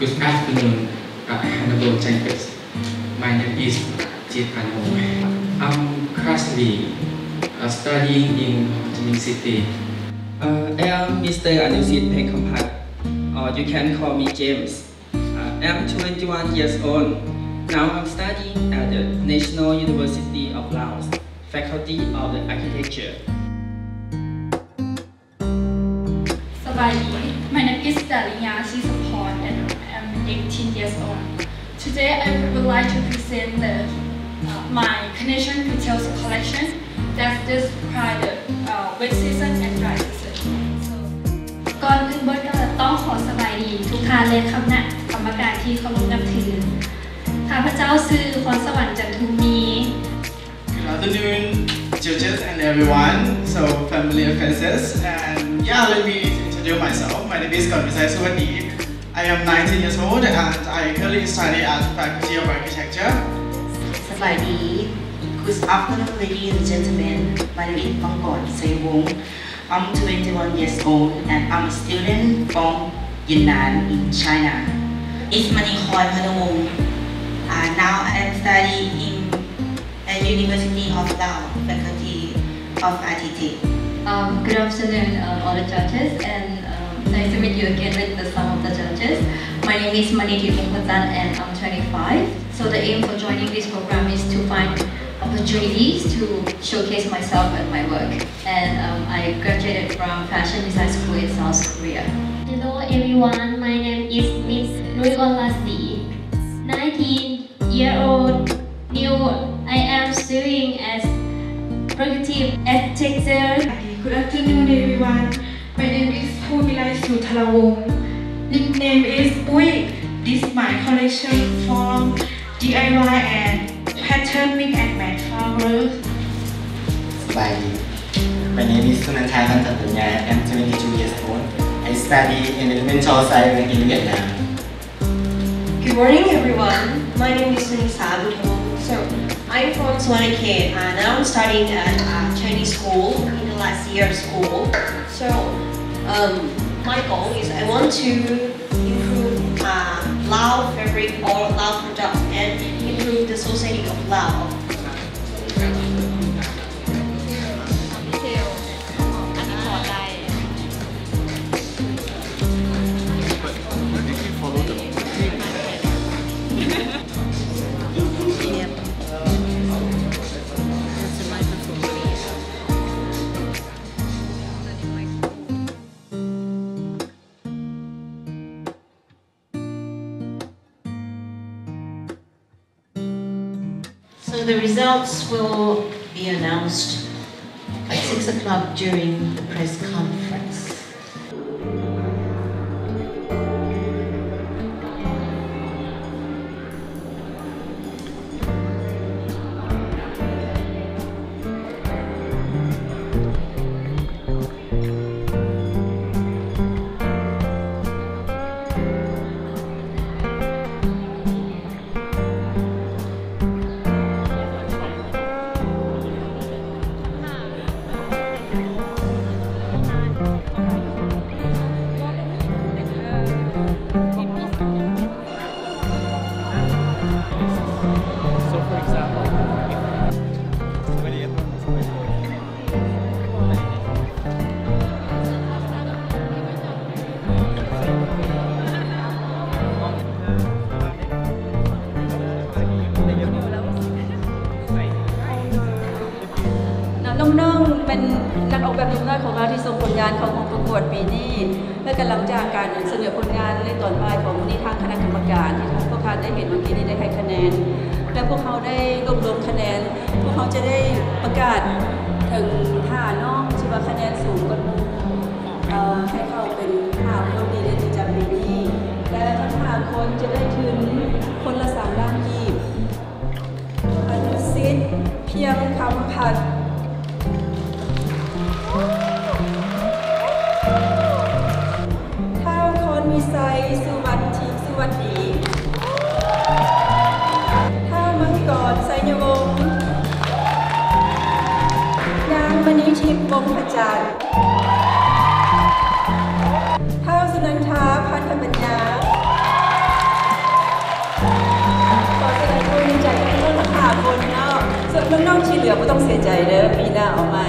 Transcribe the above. Good afternoon, Honorable Chambers. My name is Jip Hanwang. I'm currently studying in Ho Chi Minh City. I am Mr. Anusith Phengkhamphat, or you can call me James. I am 21 years old. Now I'm studying at the National University of Laos, Faculty of the Architecture. My name is Dalin Ya, she's a pawn, and I'm 18 years old. Today I would like to present my Canadian Retails collection that describes the wet season and dry season. So, ก่อนอื่นเบิร์ดก็ต้องขอสวัสดีทุกท่านเลยครับณกรรมการที่เคารพนับถือข้าพเจ้าชื่อพรสวรรค์จันทุมี. Good afternoon, judges and everyone, so family faces, and yeah, let me introduce myself. My name is Sunisa. I am 19 years old and I currently study at the Faculty of Architecture. Good afternoon, ladies and gentlemen. My name is Mongkol Saywong. I'm 21 years old and I'm a student from Yunnan in China. It's Khoy Khadom. Now I'm studying in at University of Laos, Faculty of Architecture. Good afternoon, all the judges, and nice to meet you again with some of the judges. My name is Manithip Vongphachanh and I'm 25. So the aim for joining this program is to find opportunities to showcase myself and my work. And I graduated from Fashion Design School in South Korea. Hello everyone, my name is Miss Nui Ollasi, 19-year-old, new. I am studying as Productive Architecture. Good afternoon, everyone. My name is Pumilai Sutharawong. Nickname is Pui. This is my collection from DIY and pattern mix and match flowers. My name is Sounantha Phanthapanya. I'm 22 years old. I study in Elemental Science in Vietnam. Good morning, everyone. My name is Sunisa. So I'm from Swanakay and now I'm studying at a Chinese school in the last year of school. So my goal is I want to improve Lao fabric or Lao products and improve the society of Lao. So the results will be announced at 6 o'clock during the press conference. Anusith Phengkhamphat. Manithip Vongphachanh, Sounantha Phanthapanya. ข้างนอกที่เหลือไม่ต้องเสียใจเด้อปีหน้าเอาใหม่